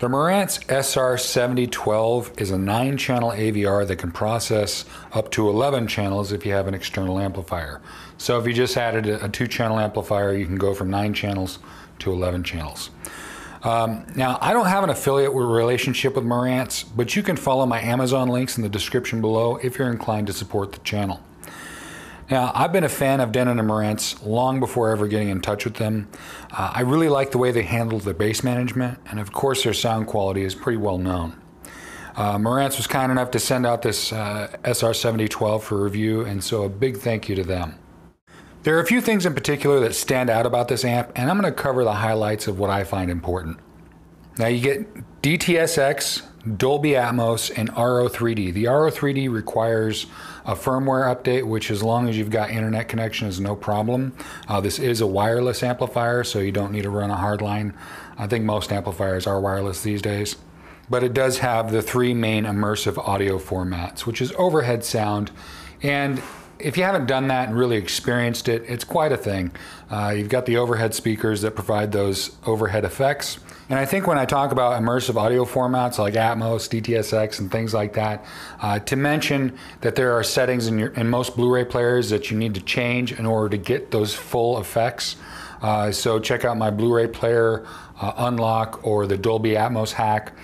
The Marantz SR7012 is a 9-channel AVR that can process up to 11 channels if you have an external amplifier. So if you just added a 2-channel amplifier, you can go from 9 channels to 11 channels. Now, I don't have an affiliate relationship with Marantz, but you can follow my Amazon links in the description below if you're inclined to support the channel. Now, I've been a fan of Denon and Marantz long before ever getting in touch with them. I really like the way they handle their bass management, and of course their sound quality is pretty well known. Marantz was kind enough to send out this SR7012 for review, and so a big thank you to them. There are a few things in particular that stand out about this amp, and I'm going to cover the highlights of what I find important. Now, you get DTS-X, Dolby Atmos, and RO3D. The RO3D requires a firmware update, which as long as you've got internet connection is no problem. This is a wireless amplifier, so you don't need to run a hardline. I think most amplifiers are wireless these days. But it does have the 3 main immersive audio formats, which is overhead sound, and if you haven't done that and really experienced it, it's quite a thing. You've got the overhead speakers that provide those overhead effects. And I think when I talk about immersive audio formats like Atmos, DTS-X, and things like that, to mention that there are settings in most Blu-ray players that you need to change in order to get those full effects. So check out my Blu-ray player unlock or the Dolby Atmos hack.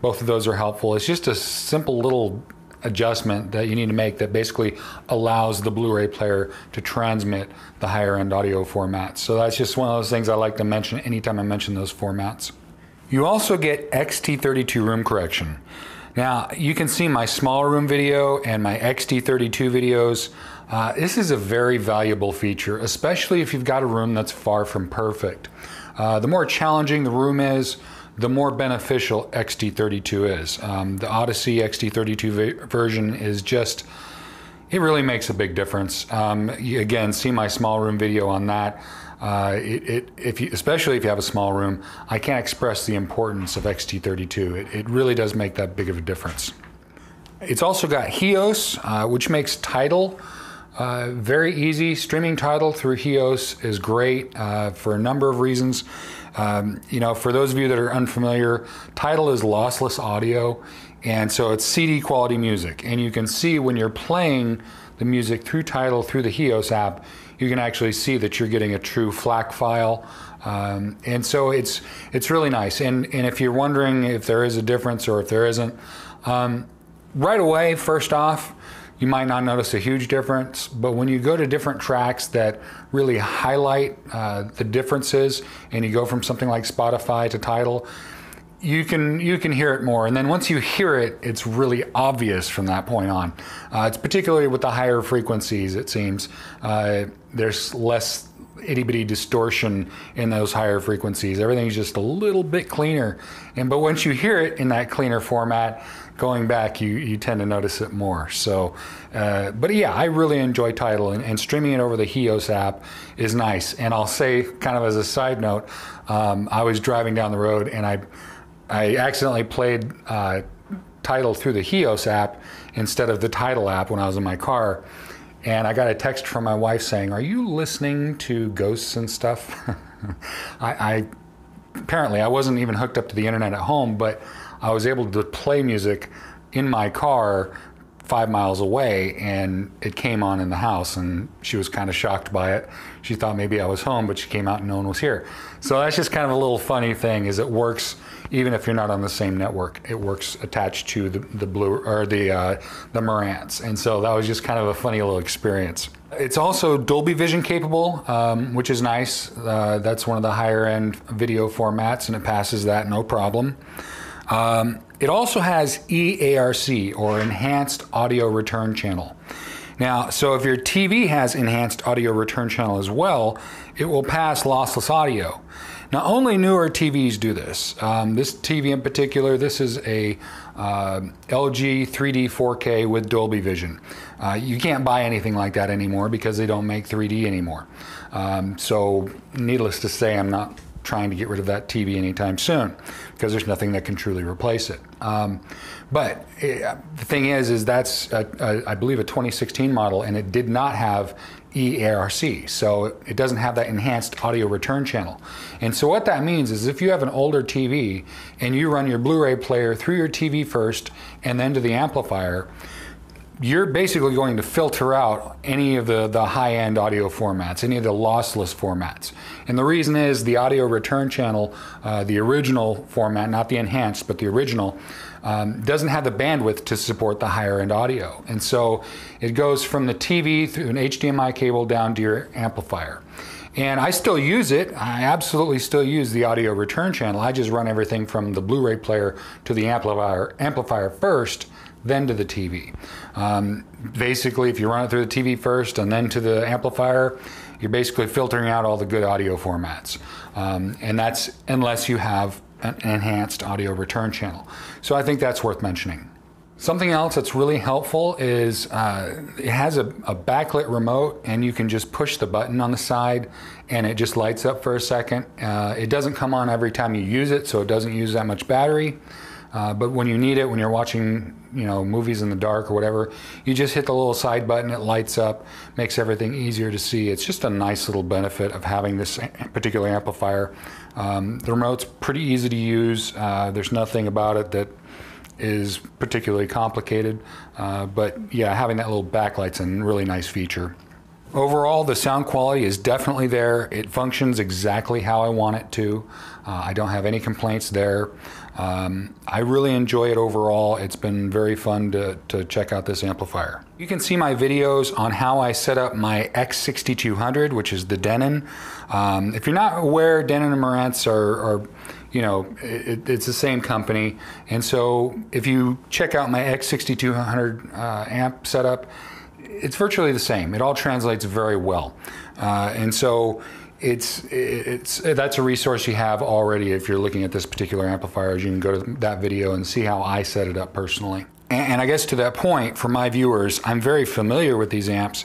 Both of those are helpful. It's just a simple little adjustment that you need to make that basically allows the Blu-ray player to transmit the higher end audio formats. So that's just one of those things I like to mention anytime I mention those formats. You also get XT32 room correction. Now, you can see my small room video and my XT32 videos. This is a very valuable feature, especially if you've got a room that's far from perfect. The more challenging the room is, the more beneficial XT32 is. The Audyssey XT32 version is just, it really makes a big difference. You, again, see my small room video on that. Especially if you have a small room, I can't express the importance of XT32. It really does make that big of a difference. It's also got Heos, which makes Tidal very easy. Streaming Tidal through Heos is great for a number of reasons. You know, for those of you that are unfamiliar, Tidal is lossless audio, and so it's CD quality music. And you can see when you're playing the music through Tidal through the Heos app, you can actually see that you're getting a true FLAC file. And so it's really nice. And if you're wondering if there is a difference or if there isn't, right away, first off, you might not notice a huge difference, but when you go to different tracks that really highlight the differences, and you go from something like Spotify to Tidal, you can hear it more. And then once you hear it, it's really obvious from that point on. It's particularly with the higher frequencies, it seems. There's less itty-bitty distortion in those higher frequencies. Everything's just a little bit cleaner. But once you hear it in that cleaner format, going back, you tend to notice it more. So, but yeah, I really enjoy Tidal, and streaming it over the Heos app is nice. And I'll say, kind of as a side note, I was driving down the road and I accidentally played Tidal through the Heos app instead of the Tidal app when I was in my car. And I got a text from my wife saying, "Are you listening to ghosts and stuff?" Apparently I wasn't even hooked up to the internet at home, but I was able to play music in my car 5 miles away, and it came on in the house, and she was kind of shocked by it. She thought maybe I was home, but she came out and no one was here. So that's just kind of a little funny thing, is it works even if you're not on the same network. It works attached to the Marantz, and so that was just kind of a funny little experience. It's also Dolby Vision capable, which is nice. That's one of the higher end video formats, and it passes that no problem. It also has EARC, or Enhanced Audio Return Channel. Now, so if your TV has Enhanced Audio Return Channel as well, it will pass lossless audio. Now, only newer TVs do this. This TV in particular, this is a LG 3D 4K with Dolby Vision. You can't buy anything like that anymore because they don't make 3D anymore. So needless to say, I'm not trying to get rid of that TV anytime soon, because there's nothing that can truly replace it. But the thing is that's I believe a 2016 model, and it did not have EARC, so it doesn't have that enhanced audio return channel. And so what that means is if you have an older TV and you run your Blu-ray player through your TV first and then to the amplifier, you're basically going to filter out any of the high-end audio formats, any of the lossless formats. And the reason is the audio return channel, the original format, not the enhanced, but the original, doesn't have the bandwidth to support the higher-end audio. And so it goes from the TV through an HDMI cable down to your amplifier. And I still use it. I absolutely still use the audio return channel. I just run everything from the Blu-ray player to the amplifier first, then to the TV. Basically, if you run it through the TV first and then to the amplifier, you're basically filtering out all the good audio formats. And that's unless you have an enhanced audio return channel. So I think that's worth mentioning. Something else that's really helpful is it has a backlit remote, and you can just push the button on the side and it just lights up for a second. It doesn't come on every time you use it, so it doesn't use that much battery. But when you need it, when you're watching, you know, movies in the dark or whatever, you just hit the little side button, it lights up, makes everything easier to see. It's just a nice little benefit of having this particular amplifier. The remote's pretty easy to use. There's nothing about it that is particularly complicated, but yeah, having that little backlight's a really nice feature. Overall, the sound quality is definitely there. It functions exactly how I want it to. I don't have any complaints there. I really enjoy it overall. It's been very fun to check out this amplifier. You can see my videos on how I set up my X6200, which is the Denon. If you're not aware, Denon and Marantz are you know, it's the same company. And so if you check out my X6200 amp setup, it's virtually the same. It all translates very well. And so that's a resource you have already if you're looking at this particular amplifier. As you can go to that video and see how I set it up personally. And I guess to that point, for my viewers, I'm very familiar with these amps,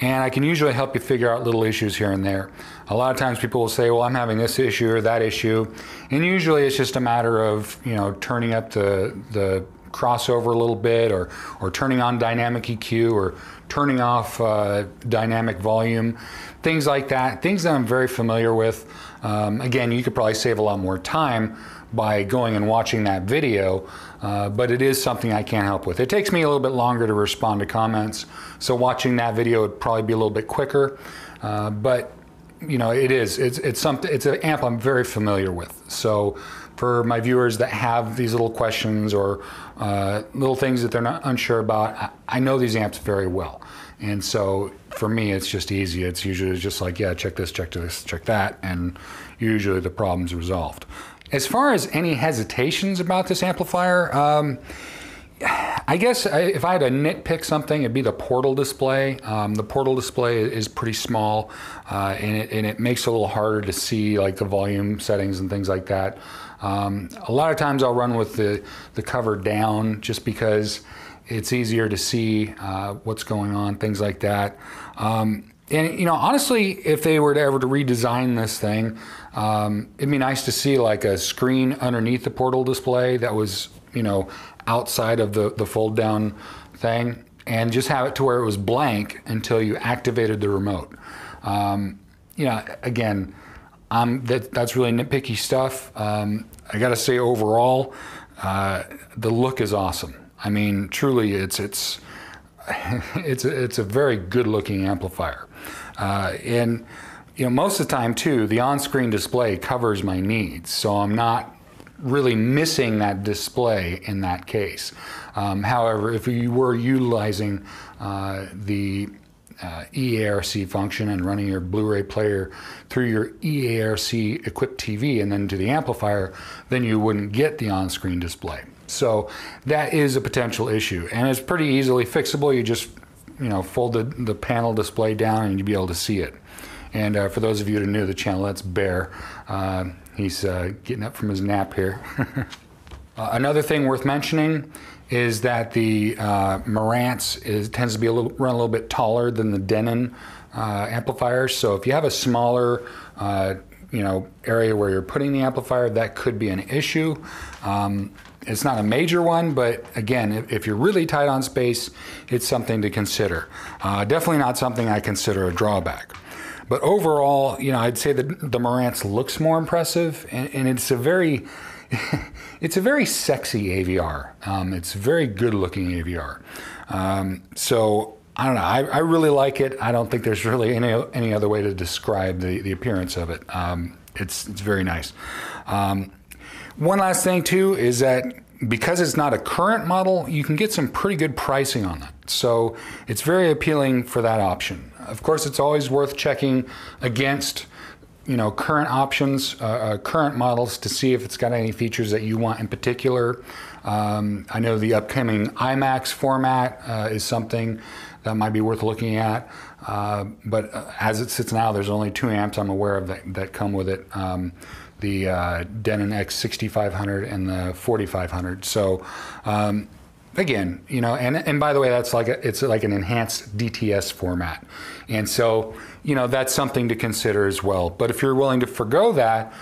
and I can usually help you figure out little issues here and there. A lot of times people will say, well, I'm having this issue or that issue. And usually it's just a matter of, you know, turning up the crossover a little bit, or turning on dynamic EQ, or turning off dynamic volume, things like that, things that I'm very familiar with. Again, you could probably save a lot more time by going and watching that video, but it is something I can't help with. It takes me a little bit longer to respond to comments, so watching that video would probably be a little bit quicker, but you know, it's an amp I'm very familiar with. So for my viewers that have these little questions or little things that they're not unsure about, I know these amps very well. And so for me, it's just easy. It's usually just like, yeah, check this, check this, check that, and usually the problem's resolved. As far as any hesitations about this amplifier, I guess if I had to nitpick something, it'd be the portal display. The portal display is pretty small, and it makes it a little harder to see like the volume settings and things like that. A lot of times I'll run with the cover down just because it's easier to see what's going on, things like that. And you know, honestly, if they were ever to redesign this thing, it'd be nice to see like a screen underneath the portal display that was, you know, outside of the fold down thing, and just have it to where it was blank until you activated the remote. You know, again, that's really nitpicky stuff. I gotta say overall, the look is awesome. I mean, truly it's a very good looking amplifier. And you know, most of the time too, the on-screen display covers my needs, so I'm not really missing that display in that case. However, if you were utilizing the EARC function and running your Blu-ray player through your EARC equipped TV and then to the amplifier, then you wouldn't get the on-screen display. So that is a potential issue, and it's pretty easily fixable. You just, you know, fold the panel display down and you'd be able to see it. And for those of you that are new to the channel, that's Bear. He's getting up from his nap here. Another thing worth mentioning is that the Marantz tends to be run a little bit taller than the Denon amplifiers. So if you have a smaller you know, area where you're putting the amplifier, that could be an issue. It's not a major one, but again, if you're really tight on space, it's something to consider. Definitely not something I consider a drawback. But overall, you know, I'd say that the Marantz looks more impressive, and it's a very sexy AVR. It's very good looking AVR. So I don't know, I really like it. I don't think there's really any other way to describe the appearance of it. It's very nice. One last thing too is that because it's not a current model, you can get some pretty good pricing on that. So it's very appealing for that option. Of course, it's always worth checking against, you know, current options, current models to see if it's got any features that you want in particular. I know the upcoming IMAX format is something that might be worth looking at, but as it sits now, there's only 2 amps I'm aware of that come with it, the Denon X6500 and the 4500. So again, you know, and by the way, that's like it's like an enhanced DTS format, and so, you know, that's something to consider as well. But if you're willing to forgo that,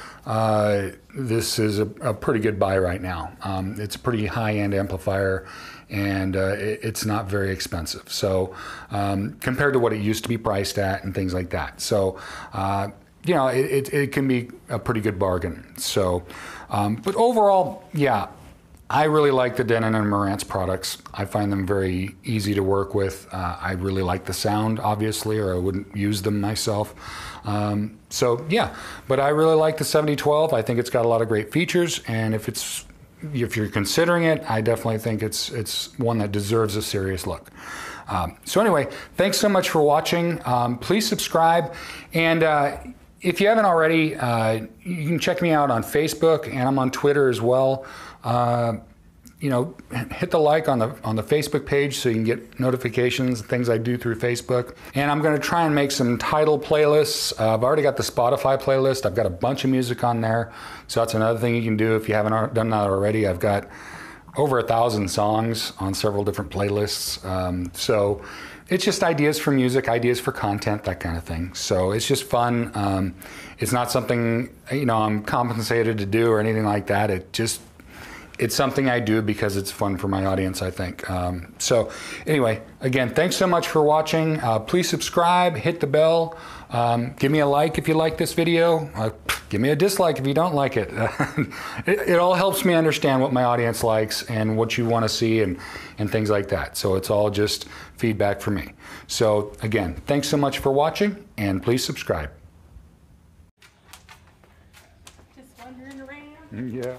this is a pretty good buy right now. It's a pretty high-end amplifier, and it's not very expensive. So compared to what it used to be priced at and things like that. So you know, it can be a pretty good bargain. So, but overall, yeah, I really like the Denon and Marantz products. I find them very easy to work with. I really like the sound, obviously, or I wouldn't use them myself. So yeah, but I really like the 7012. I think it's got a lot of great features, and if you're considering it, I definitely think it's one that deserves a serious look. So anyway, thanks so much for watching. Please subscribe, and if you haven't already, you can check me out on Facebook, and I'm on Twitter as well. You know, hit the like on the Facebook page so you can get notifications and things I do through Facebook. And I'm gonna try and make some Tidal playlists. I've already got the Spotify playlist. I've got a bunch of music on there. So that's another thing you can do if you haven't done that already. I've got over 1,000 songs on several different playlists. So it's just ideas for music, ideas for content, that kind of thing. So it's just fun. It's not something, you know, I'm compensated to do or anything like that. It's something I do because it's fun for my audience, I think. So anyway, again, thanks so much for watching. Please subscribe, hit the bell. Give me a like if you like this video. Give me a dislike if you don't like it. It all helps me understand what my audience likes and what you want to see and things like that. So it's all just feedback for me. So again, thanks so much for watching, and please subscribe. Just wandering around. Yeah.